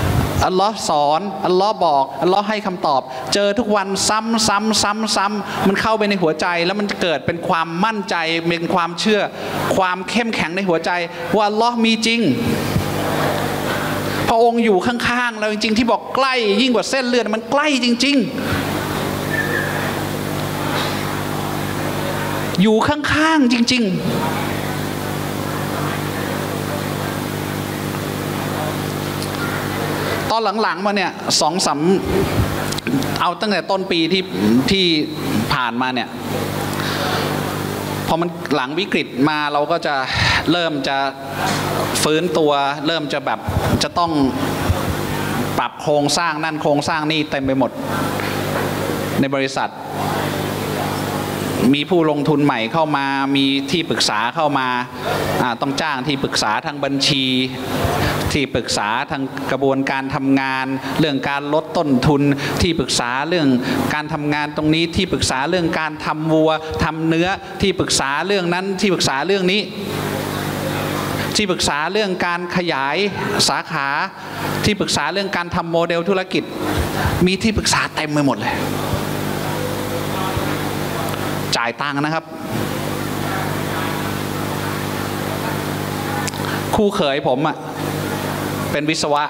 ๆอัลลอฮ์สอนอัลลอฮ์บอกอัลลอฮ์ให้คำตอบเจอทุกวันซ้ำซ้ำซ้ำซ้ำมันเข้าไปในหัวใจแล้วมันเกิดเป็นความมั่นใจเป็นความเชื่อความเข้มแข็งในหัวใจว่าอัลลอฮ์มีจริงพระองค์อยู่ข้างๆเราจริงๆที่บอกใกล้ยิ่งกว่าเส้นเลือดมันใกล้จริงๆอยู่ข้างๆจริงๆตอนหลังๆมาเนี่ยสองสามเอาตั้งแต่ต้นปีที่ที่ผ่านมาเนี่ยพอมันหลังวิกฤตมาเราก็จะเริ่มจะฟื้นตัวเริ่มจะแบบจะต้องปรับโครงสร้างนั่นโครงสร้างนี่เต็มไปหมดในบริษัทมีผู้ลงทุนใหม่เข้ามามีที่ปรึกษาเข้ามาต้องจ้างที่ปรึกษาทางบัญชีที่ปรึกษาทางกระบวนการทำงานเรื่องการลดต้นทุนที่ปรึกษาเรื่องการทำงานตรงนี้ที่ปรึกษาเรื่องการทำวัวทำเนื้อที่ปรึกษาเรื่องนั้นที่ปรึกษาเรื่องนี้ที่ปรึกษาเรื่องการขยายสาขาที่ปรึกษาเรื่องการทำโมเดลธุรกิจมีที่ปรึกษาเต็มไปหมดเลยจ่ายตังค์นะครับคู่เขยผมอ่ะเป็นวิศวะ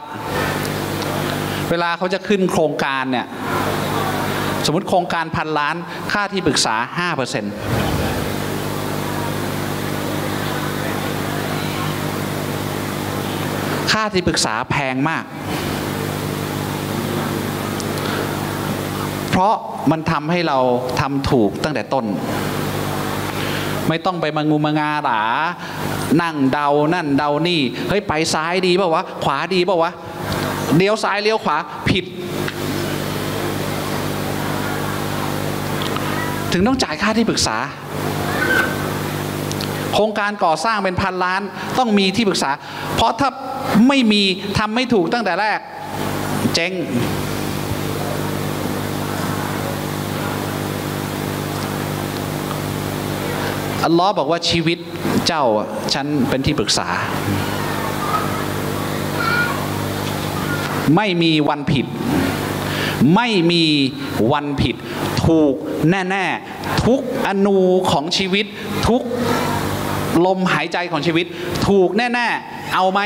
เวลาเขาจะขึ้นโครงการเนี่ยสมมติโครงการพันล้านค่าที่ปรึกษา ห้าเปอร์เซ็นต์ ค่าที่ปรึกษาแพงมากเพราะมันทำให้เราทำถูกตั้งแต่ต้นไม่ต้องไปมังงูมังงาหลานั่งเดานั่นเดานี่เฮ้ยไปซ้ายดีเปล่าวะขวาดีเปล่าวะเลี้ยวซ้ายเลี้ยวขวาผิดถึงต้องจ่ายค่าที่ปรึกษาโครงการก่อสร้างเป็นพันล้านต้องมีที่ปรึกษาเพราะถ้าไม่มีทำไม่ถูกตั้งแต่แรกเจ๊งอัลลอฮ์บอกว่าชีวิตเจ้าฉันเป็นที่ปรึกษาไม่มีวันผิดไม่มีวันผิดถูกแน่ๆทุกอนูของชีวิตทุกลมหายใจของชีวิตถูกแน่ๆเอาไหม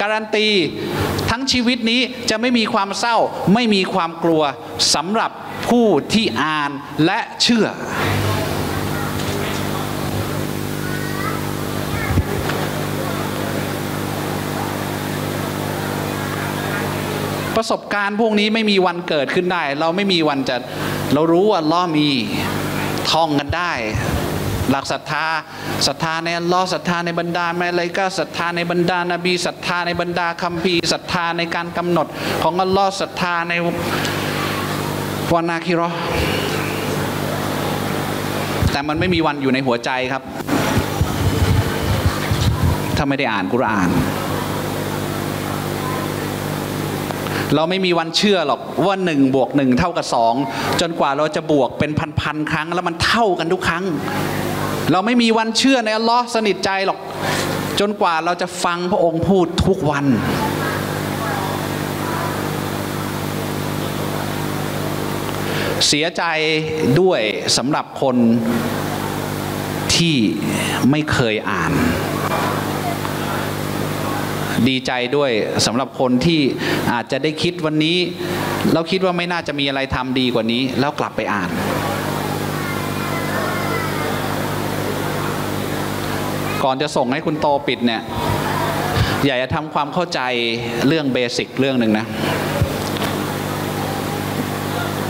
การันตีทั้งชีวิตนี้จะไม่มีความเศร้าไม่มีความกลัวสำหรับผู้ที่อ่านและเชื่อประสบการณ์พวกนี้ไม่มีวันเกิดขึ้นได้เราไม่มีวันจะเรารู้ว่าอัลเลาะห์มีท่องกันได้หลักศรัทธาศรัทธาในอัลลอฮ์ศรัทธาในบรรดาแม่ไลกาศรัทธาในบรรดานาบีศรัทธาในบรรดาคัมภีร์ศรัทธาในการกำหนดของอัลลอฮ์ศรัทธาในวันอาคิเราะห์แต่มันไม่มีวันอยู่ในหัวใจครับถ้าไม่ได้อ่านกุรอานเราไม่มีวันเชื่อหรอกว่าหนึ่งบวกหนึ่งเท่ากับสองจนกว่าเราจะบวกเป็นพันๆครั้งแล้วมันเท่ากันทุกครั้งเราไม่มีวันเชื่อในอัลลอฮ์สนิทใจหรอกจนกว่าเราจะฟังพระองค์พูดทุกวันเสียใจด้วยสำหรับคนที่ไม่เคยอ่านดีใจด้วยสำหรับคนที่อาจจะได้คิดวันนี้เราคิดว่าไม่น่าจะมีอะไรทำดีกว่านี้แล้วกลับไปอ่านก่อนจะส่งให้คุณโตปิดเนี่ยอยากจะทำความเข้าใจเรื่องเบสิกเรื่องหนึ่งนะ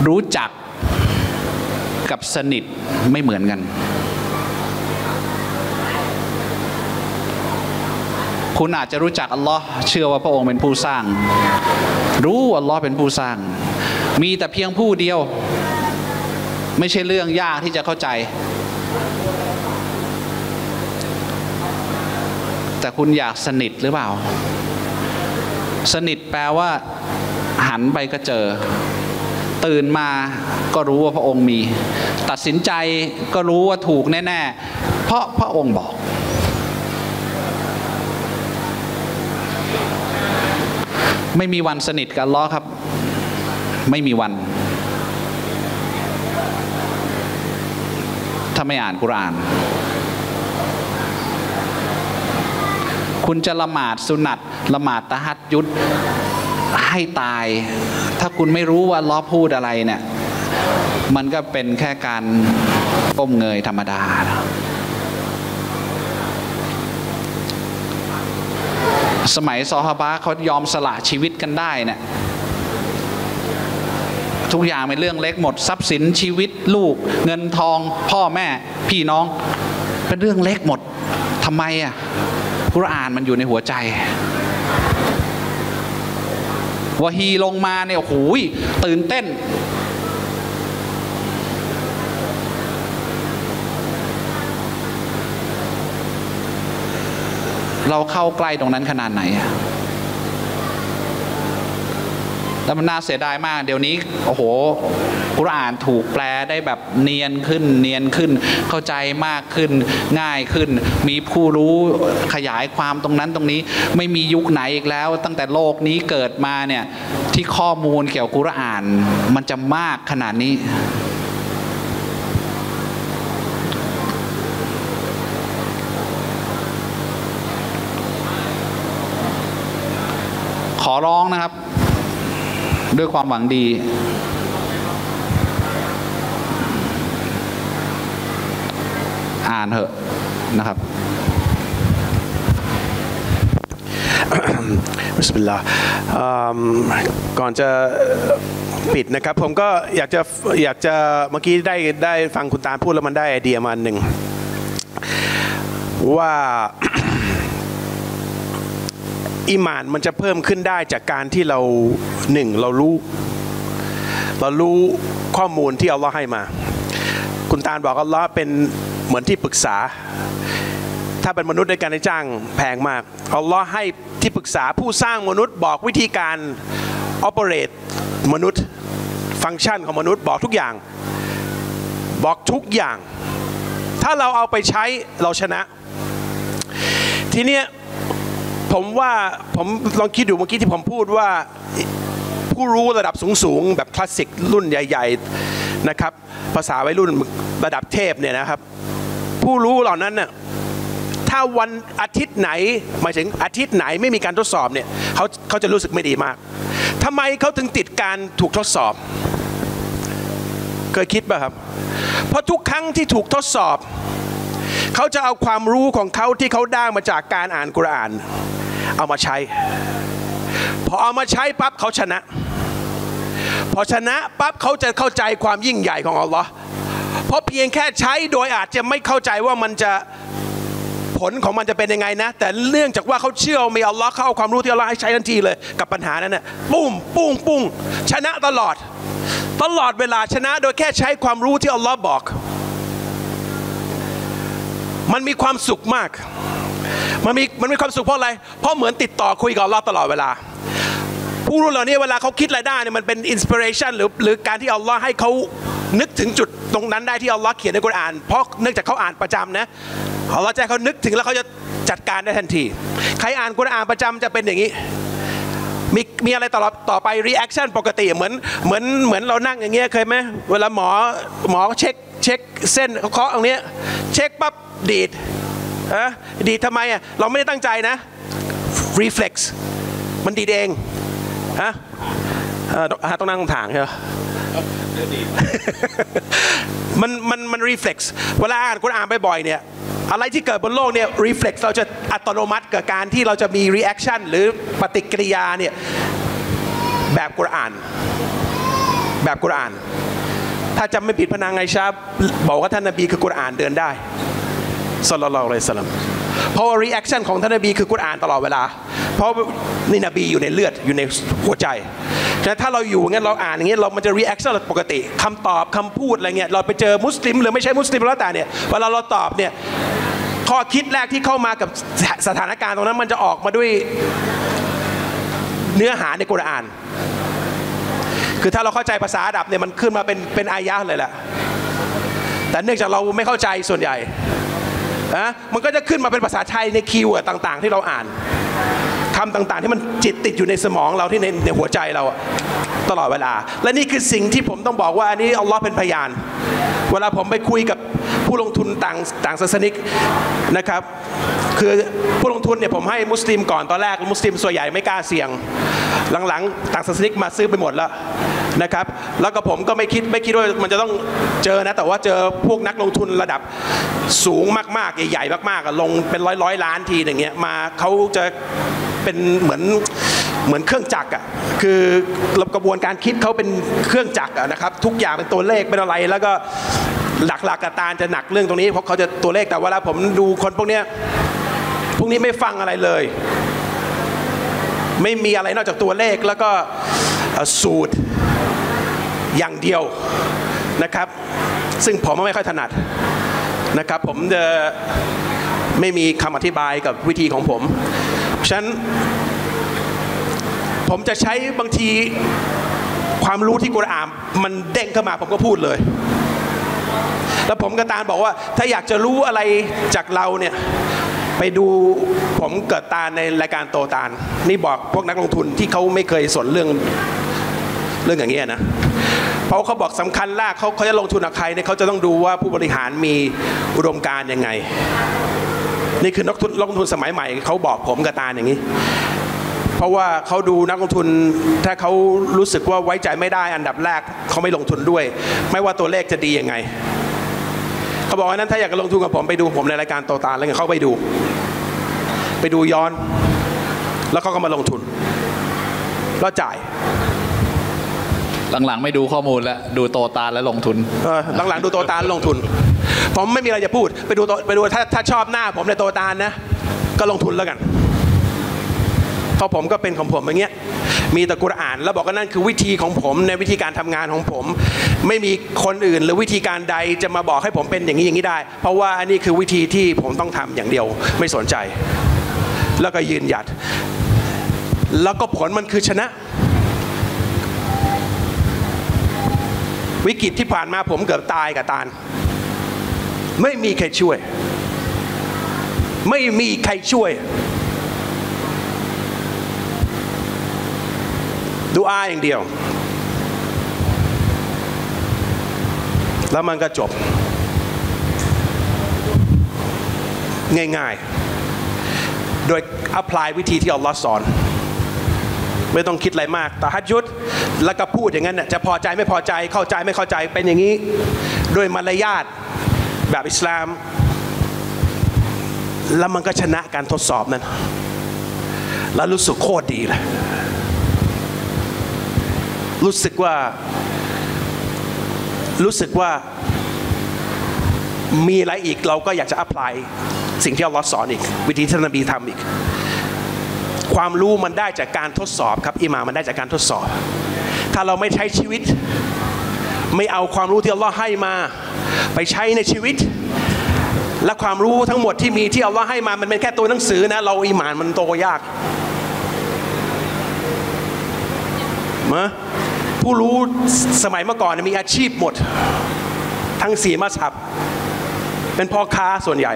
รู้จักกับสนิทไม่เหมือนกัน คุณอาจจะรู้จักอัลลอฮ์เชื่อว่าพระองค์เป็นผู้สร้างรู้อัลลอฮ์เป็นผู้สร้างมีแต่เพียงผู้เดียวไม่ใช่เรื่องยากที่จะเข้าใจแต่คุณอยากสนิทหรือเปล่าสนิทแปลว่าหันไปก็เจอตื่นมาก็รู้ว่าพระองค์มีตัดสินใจก็รู้ว่าถูกแน่ๆเพราะพระองค์บอกไม่มีวันสนิทกับอัลลอฮ์ครับไม่มีวันถ้าไม่อ่านกุรอานคุณจะละหมาดสุนัตละหมาดตะฮัดยุดให้ตายถ้าคุณไม่รู้ว่าอัลลอฮ์พูดอะไรเนี่ยมันก็เป็นแค่การก้มเงยธรรมดาสมัยซอฮาบะเขายอมสละชีวิตกันได้เนี่ยทุกอย่างเป็นเรื่องเล็กหมดทรัพย์สินชีวิตลูกเงินทองพ่อแม่พี่น้องเป็นเรื่องเล็กหมดทำไมอ่ะกุรอานมันอยู่ในหัวใจวะฮีลงมาเนี่ยโอ้โหตื่นเต้นเราเข้าใกล้ตรงนั้นขนาดไหนแล้วมันน่าเสียดายมากเดี๋ยวนี้โอ้โหกุรอานถูกแปลได้แบบเนียนขึ้นเนียนขึ้นเข้าใจมากขึ้นง่ายขึ้นมีผู้รู้ขยายความตรงนั้นตรงนี้ไม่มียุคไหนอีกแล้วตั้งแต่โลกนี้เกิดมาเนี่ยที่ข้อมูลเกี่ยวกับกุรอานมันจะมากขนาดนี้ขอร้องนะครับด้วยความหวังดีอ่านเถอะนะครับบิสมิลลาห์ก่อนจะปิดนะครับผมก็อยากจะอยากจะเมื่อกี้ได้ได้ฟังคุณตาลพูดแล้วมันได้ไอเดียมาหนึ่งว่าอิมานมันจะเพิ่มขึ้นได้จากการที่เราหนึ่งเรารู้เรารู้ข้อมูลที่อัลลอฮ์ให้มาคุณตาลบอกอัลลอฮ์เป็นเหมือนที่ปรึกษาถ้าเป็นมนุษย์ในการจ้างแพงมากอัลลอฮ์ให้ที่ปรึกษาผู้สร้างมนุษย์บอกวิธีการ operate มนุษย์ฟังก์ชันของมนุษย์บอกทุกอย่างบอกทุกอย่างถ้าเราเอาไปใช้เราชนะทีเนี้ยผมว่าผมลองคิดดูเมื่อกี้ที่ผมพูดว่าผู้รู้ระดับสูงๆแบบคลาสสิกรุ่นใหญ่ๆนะครับภาษาวัยรุ่นระดับเทพเนี่ยนะครับผู้รู้เหล่านั้นน่ะถ้าวันอาทิตย์ไหนหมายถึงอาทิตย์ไหนไม่มีการทดสอบเนี่ยเขาเขาจะรู้สึกไม่ดีมากทำไมเขาถึงติดการถูกทดสอบเคยคิดป่ะครับเพราะทุกครั้งที่ถูกทดสอบเขาจะเอาความรู้ของเขาที่เขาได้มาจากการอ่านกุรอานเอามาใช้พอเอามาใช้ปั๊บเขาชนะพอชนะปั๊บเขาจะเข้าใจความยิ่งใหญ่ของอัลลอฮ์เพราะเพียงแค่ใช้โดยอาจจะไม่เข้าใจว่ามันจะผลของมันจะเป็นยังไงนะแต่เรื่องจากว่าเขาเชื่อมีอัลลอฮ์เขาเอาความรู้ที่อัลลอฮ์ให้ใช้ทันทีเลยกับปัญหานั้นเนี่ยปุ้มปุ้งปุ้งชนะตลอดตลอดเวลาชนะโดยแค่ใช้ความรู้ที่อัลลอฮ์บอกมันมีความสุขมากมันมีมันมีความสุขเพราะอะไรเพราะเหมือนติดต่อคุยกับอัลลอฮ์ตลอดเวลาผู้รู้เหล่านี้เวลาเขาคิดอะไรได้เนี่ยมันเป็นอินสปิเรชันหรือหรือการที่อัลลอฮ์ให้เขานึกถึงจุดตรงนั้นได้ที่อัลลอฮ์เขียนในกุรอานเพราะเนื่องจากเขาอ่านประจำนะอัลลอฮ์จะให้เขานึกถึงแล้วเขาจะจัดการได้ทันทีใครอ่านกุรอานประจำจะเป็นอย่างนี้มีมีอะไรต่อต่อไปรีแอคชั่นปกติเหมือนเหมือนเหมือนเรานั่งอย่างเงี้ยเคยไหมเวลาหมอหมอเช็คเช็คเส้นเคาะตรงนี้เช็คปั๊บดีดอะดีดทำไมอะเราไม่ได้ตั้งใจนะ reflex มันดีดเองฮะต้องนั่งตรงทางใช่ไหมมันมันมัน reflex เวลาอ่านคุณอ่านบ่อยๆเนี่ยอะไรที่เกิดบนโลกเนี่ย reflex เราจะอัตโนมัติเกิดการที่เราจะมี reaction หรือปฏิกิริยาเนี่ยแบบกุรอานแบบกุรอานถ้าจำไม่ผิดพนางไอชาบอกว่าท่านนบีคือกุรอานเดินได้ศ็อลลัลลอฮุอะลัยฮิวะซัลลัม เพราะว่ารีแอคชั่นของท่านนบีคือกุรอานตลอดเวลาเพราะนี่นบีอยู่ในเลือดอยู่ในหัวใจแต่ถ้าเราอยู่งั้นเราอ่านอย่างเงี้ยเรามันจะรีแอคชั่นปกติคำตอบคำพูดอะไรเงี้ยเราไปเจอมุสลิมหรือไม่ใช่มุสลิมแล้วแต่เนี่ยเวลาเราตอบเนี่ยข้อคิดแรกที่เข้ามากับสถานการณ์ตรงนั้นมันจะออกมาด้วยเนื้อหาในกุรอานคือถ้าเราเข้าใจภาษาอาหรับเนี่ยมันขึ้นมาเป็นเป็นอายะห์เลยแหละแต่เนื่องจากเราไม่เข้าใจส่วนใหญ่นะมันก็จะขึ้นมาเป็นภาษาไทยในคีย์เวิร์ดต่างๆที่เราอ่านคำต่างๆที่มันจิตติดอยู่ในสมองเราที่ในในหัวใจเราตลอดเวลาและนี่คือสิ่งที่ผมต้องบอกว่าอันนี้อัลลอฮ์เป็นพยานเวลาผมไปคุยกับผู้ลงทุนต่างต่างศาสนิกนะครับคือผู้ลงทุนเนี่ยผมให้มุสลิมก่อนตอนแรกมุสลิมส่วนใหญ่ไม่กล้าเสี่ยงหลังๆต่างศาสนิกมาซื้อไปหมดแล้วนะครับแล้วก็ผมก็ไม่คิดไม่คิดว่ามันจะต้องเจอนะแต่ว่าเจอพวกนักลงทุนระดับสูงมากๆใหญ่ๆมากๆลงเป็นร้อยๆล้านทีอย่างเงี้ยมาเขาจะเป็นเหมือนเหมือนเครื่องจักรอ่ะคือกระบวนการคิดเขาเป็นเครื่องจักรนะครับทุกอย่างเป็นตัวเลขเป็นอะไรแล้วก็หลักหลักกระตานจะหนักเรื่องตรงนี้เพราะเขาจะตัวเลขแต่เวลาผมดูคนพวกเนี้ยพวกนี้ไม่ฟังอะไรเลยไม่มีอะไรนอกจากตัวเลขแล้วก็สูตรอย่างเดียวนะครับซึ่งผมไม่ค่อยถนัดนะครับผมจะไม่มีคำอธิบายกับวิธีของผมเพราะฉะนั้นผมจะใช้บางทีความรู้ที่กุรอานมันเด้งเข้ามาผมก็พูดเลยแล้วผมกับตาลบอกว่าถ้าอยากจะรู้อะไรจากเราเนี่ยไปดูผมเกิดตาลในรายการโตตาลนี่บอกพวกนักลงทุนที่เขาไม่เคยสนเรื่องเรื่องอย่างเงี้ยนะเพราะเขาบอกสำคัญล่ะเขาเขาจะลงทุนกับใครเนี่ยเขาจะต้องดูว่าผู้บริหารมีอุดมการณ์ยังไงนี่คือนักทุนลงทุนสมัยใหม่เขาบอกผมกับตาลอย่างนี้เพราะว่าเขาดูนักลงทุนถ้าเขารู้สึกว่าไว้ใจไม่ได้อันดับแรกเขาไม่ลงทุนด้วยไม่ว่าตัวเลขจะดียังไงเขาบอกว่านั้นถ้าอยากจะลงทุนกับผมไปดูผมในรายการโตตาลแล้วเขาไปดูไปดูย้อนแล้วเขาก็มาลงทุนแล้วจ่ายหลังๆไม่ดูข้อมูลแล้วดูโตตาลแล้วลงทุนหลังๆดูโตตาลลงทุนผมไม่มีอะไรจะพูดไปดูไปดูถ้าถ้าชอบหน้าผมในโตตาลนะก็ลงทุนแล้วกันพอผมก็เป็นของผมอย่างเงี้ยมีแต่กุรอานแล้วบอกว่านั่นคือวิธีของผมในวิธีการทำงานของผมไม่มีคนอื่นหรือวิธีการใดจะมาบอกให้ผมเป็นอย่างนี้อย่างนี้ได้เพราะว่าอันนี้คือวิธีที่ผมต้องทำอย่างเดียวไม่สนใจแล้วก็ยืนหยัดแล้วก็ผลมันคือชนะวิกฤตที่ผ่านมาผมเกือบตายกับตาลไม่มีใครช่วยไม่มีใครช่วยดูอาอย่างเดียวแล้วมันก็จบง่ายๆโดยอัพพลายวิธีที่อัลลอฮ์สอนไม่ต้องคิดอะไรมากแต่ฮัจญุดแล้วก็พูดอย่างนั้นน่ะจะพอใจไม่พอใจเข้าใจไม่เข้าใจเป็นอย่างนี้โดยมารยาทแบบอิสลามแล้วมันก็ชนะการทดสอบนั้นแล้วรู้สึกโคตรดีเลยรู้สึกว่ารู้สึกว่ามีอะไรอีกเราก็อยากจะอัพพลายสิ่งที่อัลลอฮ์สอนอีกวิธีที่นบีทำอีกความรู้มันได้จากการทดสอบครับอิหม่านมันได้จากการทดสอบถ้าเราไม่ใช้ชีวิตไม่เอาความรู้ที่อัลลอฮ์ให้มาไปใช้ในชีวิตและความรู้ทั้งหมดที่มีที่อัลลอฮ์ให้มามันเป็นแค่ตัวหนังสือนะเราอิหม่านมันโตยากมาผู้รู้สมัยเมื่อก่อนมีอาชีพหมดทั้งสี่มัซฮับเป็นพ่อค้าส่วนใหญ่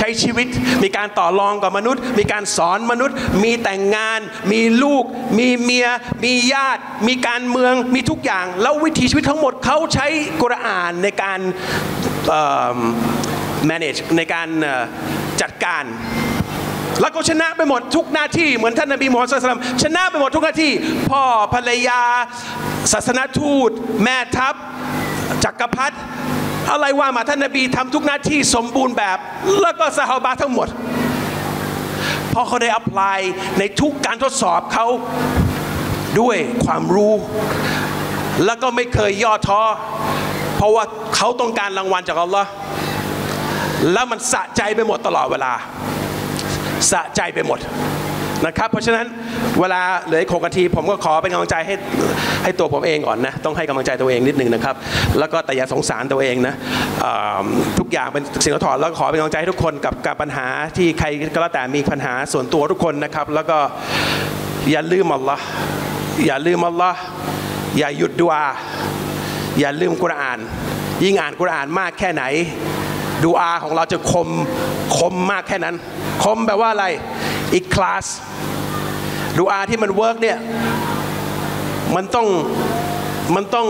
ใช้ชีวิตมีการต่อรองกับมนุษย์มีการสอนมนุษย์มีแต่งงานมีลูกมีเมียมีญาติมีการเมืองมีทุกอย่างแล้ววิถีชีวิตทั้งหมดเขาใช้กุรอานในการ manage ในการจัดการแล้วก็ชนะไปหมดทุกหน้าที่เหมือนท่านนบีมูฮัมมัดศ็อลลัลลอฮุอะลัยฮิวะซัลลัมชนะไปหมดทุกหน้าที่พ่อภรรยาศาสนทูตแม่ทัพจักรพรรดิอะไรว่ามาท่านนบีทำทุกหน้าที่สมบูรณ์แบบแล้วก็ซะฮาบะห์ทั้งหมดเพราะเขาได้อัพพลายในทุกการทดสอบเขาด้วยความรู้แล้วก็ไม่เคยย่อท้อเพราะว่าเขาต้องการรางวัลจากอัลลอฮ์ แล้วมันสะใจไปหมดตลอดเวลาสะใจไปหมดนะครับเพราะฉะนั้นเวลาเหลืออีกหกนาทีผมก็ขอเป็นกำลังใจให้ให้ตัวผมเองก่อนนะต้องให้กำลังใจตัวเองนิดนึงนะครับแล้วก็แต่อย่าสงสารตัวเองนะทุกอย่างเป็นสิ่งถอดแล้วขอเป็นกำลังใจให้ทุกคนกับกับปัญหาที่ใครก็แล้วแต่มีปัญหาส่วนตัวทุกคนนะครับแล้วก็อย่าลืมอัลลอฮ์อย่าลืมอัลลอฮ์อย่าหยุดดุอาอย่าลืมกุรอานยิ่งอ่านกุรอานมากแค่ไหนดุอาของเราจะคมคมมากแค่นั้นคมแปลว่าอะไรอีกคลาสดุอาที่มันเวิร์กเนี่ยมันต้องมันต้อง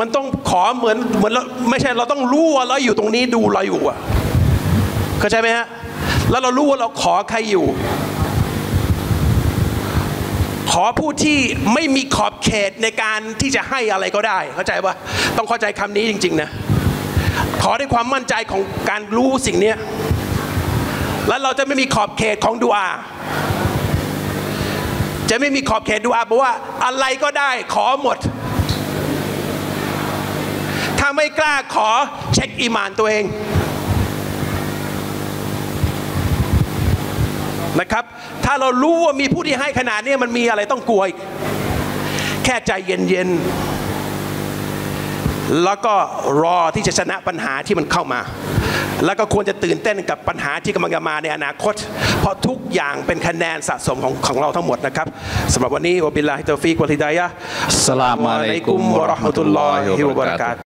มันต้องขอเหมือนเหมือนไม่ใช่เราต้องรู้ว่าเราอยู่ตรงนี้ดูเราอยู่อ่ะเข้าใจไหมฮะแล้วเรารู้ว่าเราขอใครอยู่ขอผู้ที่ไม่มีขอบเขตในการที่จะให้อะไรก็ได้เข้าใจป่ะต้องเข้าใจคำนี้จริงๆนะขอด้วยความมั่นใจของการรู้สิ่งนี้แล้วเราจะไม่มีขอบเขตของดุอาจะไม่มีขอบเขตดุอาเพราะว่าอะไรก็ได้ขอหมดถ้าไม่กล้าขอเช็คอีหม่านตัวเองนะครับถ้าเรารู้ว่ามีผู้ที่ให้ขนาดนี้มันมีอะไรต้องกลัวอีกแค่ใจเย็นๆแล้วก็รอที่จะชนะปัญหาที่มันเข้ามาแล้วก็ควรจะตื่นเต้นกับปัญหาที่กำลังจะมาในอนาคตเพราะทุกอย่างเป็นคะแนนสะสมของของเราทั้งหมดนะครับสำหรับวันนี้วะบิลลาฮิตอฟิกวัลฮิดายะฮ์อัสสลามุอะลัยกุมวะเราะห์มะตุลลอฮิวะบะเราะกาตุฮ์